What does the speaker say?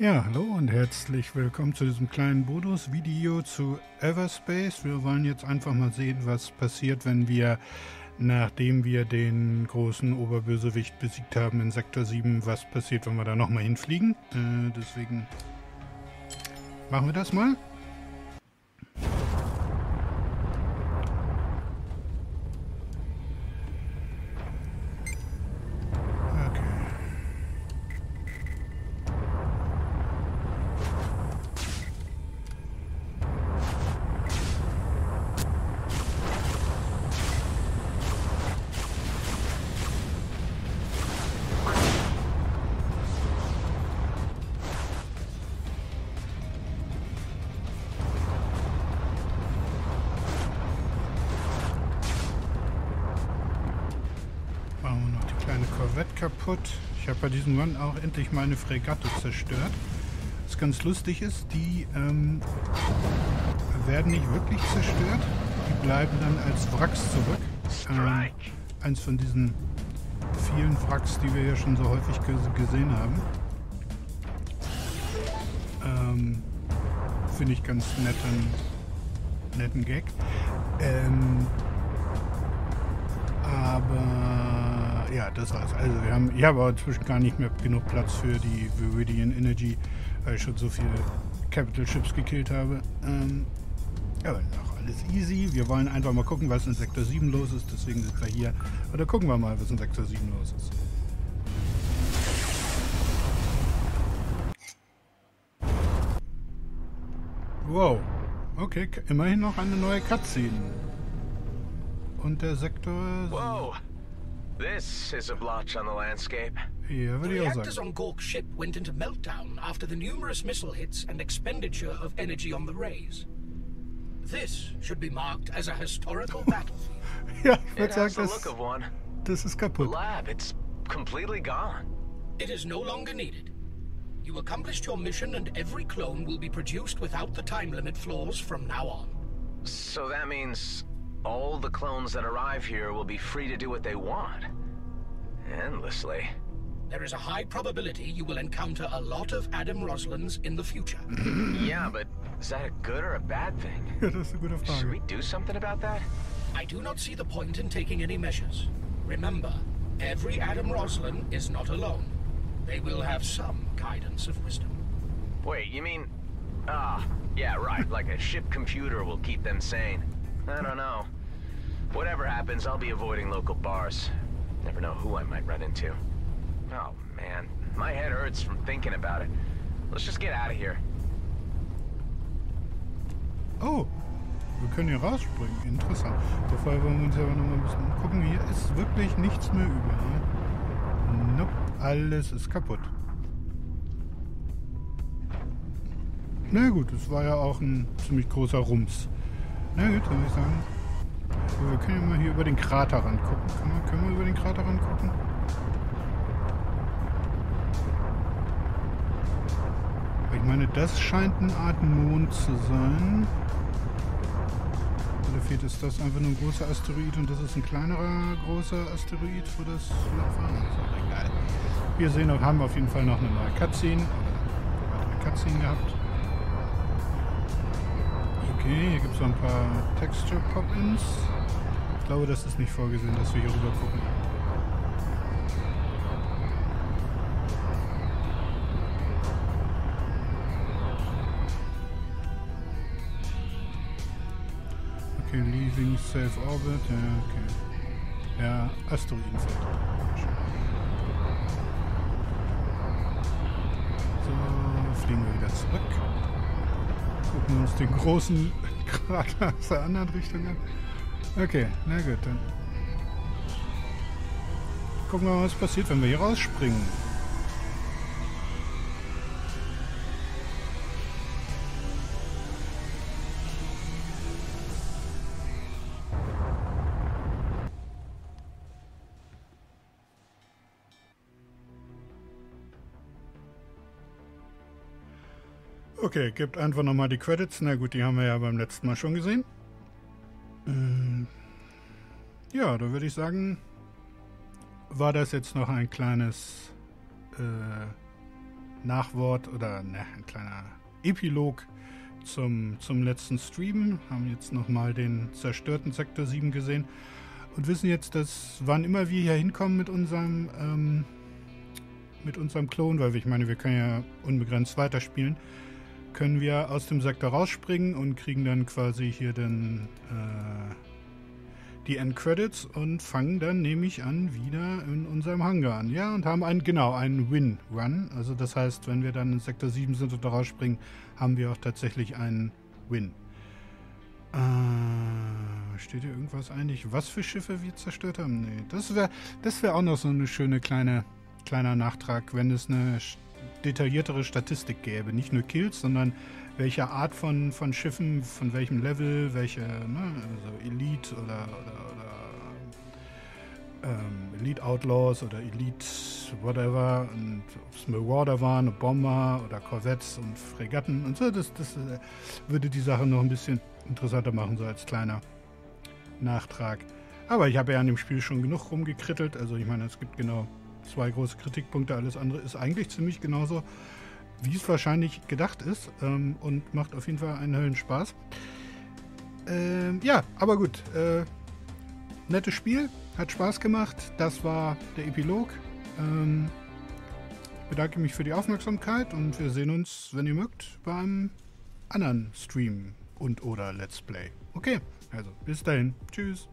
Ja, hallo und herzlich willkommen zu diesem kleinen Bonus-Video zu Everspace. Wir wollen jetzt einfach mal sehen, was passiert, wenn wir, nachdem wir den großen Oberbösewicht besiegt haben in Sektor 7, was passiert, wenn wir da nochmal hinfliegen. Deswegen machen wir das mal. Kaputt. Ich habe bei diesem Run auch endlich meine Fregatte zerstört. Was ganz lustig ist, die werden nicht wirklich zerstört. Die bleiben dann als Wracks zurück. Eins von diesen vielen Wracks, die wir ja schon so häufig gesehen haben. Finde ich ganz netten Gag. Ja, das war's. Also ich habe aber inzwischen gar nicht mehr genug Platz für die Viridian Energy, weil ich schon so viele Capital Ships gekillt habe. Aber noch alles easy. Wir wollen einfach mal gucken, was in Sektor 7 los ist. Deswegen sind wir hier. Oder gucken wir mal, was in Sektor 7 los ist. Wow. Okay, immerhin noch eine neue Cutscene. Und der Sektor... Wow. This is a blotch on the landscape. Yeah, the reactors on Gork's ship went into meltdown after the numerous missile hits and expenditure of energy on the rays. This should be marked as a historical battlefield. Yeah, it has the look of one. This is kaputt. The lab, it's completely gone. It is no longer needed. You accomplished your mission and every clone will be produced without the time limit flaws from now on. So that means... all the clones that arrive here will be free to do what they want. Endlessly. There is a high probability you will encounter a lot of Adam Roslins in the future. Yeah, but is that a good or a bad thing? That's a good thing. Should we do something about that? I do not see the point in taking any measures. Remember, every Adam Roslin is not alone. They will have some guidance of wisdom. Wait, you mean... yeah, right. Like a ship computer will keep them sane. I don't know. Whatever happens, I'll be avoiding local bars. Never know who I might run into. Oh, man. My head hurts from thinking about it. Let's just get out of here. Oh, wir können hier rausspringen. Interessant. Bevor wollen wir uns aber noch mal ein bisschen gucken. Hier ist wirklich nichts mehr über. Nope, alles ist kaputt. Na gut, es war ja auch ein ziemlich großer Rums. Na gut, würde ich sagen. Wir können ja mal hier über den Krater rangucken. Können wir über den Krater rangucken? Ich meine, das scheint eine Art Mond zu sein. Oder fehlt es das einfach nur ein großer Asteroid und das ist ein kleinerer großer Asteroid, wo das war? Ist auch egal. Wir sehen und haben auf jeden Fall noch eine neue Cutscene. Eine Cutscene gehabt. Okay, hier gibt es noch ein paar Texture-Pop-Ins. Ich glaube, das ist nicht vorgesehen, dass wir hier rüber gucken. Okay, Leaving Safe Orbit, ja, okay. Ja, Asteroidenfeld. So, fliegen wir wieder zurück. Gucken wir uns den großen Krater aus der anderen Richtung an. Okay, na gut, dann gucken wir mal, was passiert, wenn wir hier rausspringen. Okay, gebt einfach nochmal die Credits. Na gut, die haben wir ja beim letzten Mal schon gesehen. Ja, da würde ich sagen, war das jetzt noch ein kleines Nachwort oder ne, ein kleiner Epilog zum letzten Stream. Haben jetzt nochmal den zerstörten Sektor 7 gesehen und wissen jetzt, dass wann immer wir hier hinkommen mit unserem Klon, weil ich meine, wir können ja unbegrenzt weiterspielen, können wir aus dem Sektor rausspringen und kriegen dann quasi hier dann die Endcredits und fangen dann, nehme ich an, wieder in unserem Hangar an. Ja, und haben einen Win-Run. Also das heißt, wenn wir dann in Sektor 7 sind und da rausspringen, haben wir auch tatsächlich einen Win. Steht hier irgendwas eigentlich, was für Schiffe wir zerstört haben? Nee, das wäre auch noch so eine schöne kleiner Nachtrag, wenn es eine detailliertere Statistik gäbe. Nicht nur Kills, sondern welche Art von Schiffen, von welchem Level, welche, ne, also Elite oder Elite Outlaws oder Elite whatever, und ob es Marauder waren, Bomber oder Korvetts und Fregatten und so, das würde die Sache noch ein bisschen interessanter machen, so als kleiner Nachtrag. Aber ich habe ja an dem Spiel schon genug rumgekrittelt, also ich meine, es gibt genau 2 große Kritikpunkte, alles andere ist eigentlich ziemlich genauso, wie es wahrscheinlich gedacht ist, und macht auf jeden Fall einen Höllenspaß. Ja, aber gut, nettes Spiel, hat Spaß gemacht, das war der Epilog. Ich bedanke mich für die Aufmerksamkeit und wir sehen uns, wenn ihr mögt, beim anderen Stream und oder Let's Play. Okay, also bis dahin, tschüss.